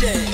DJ.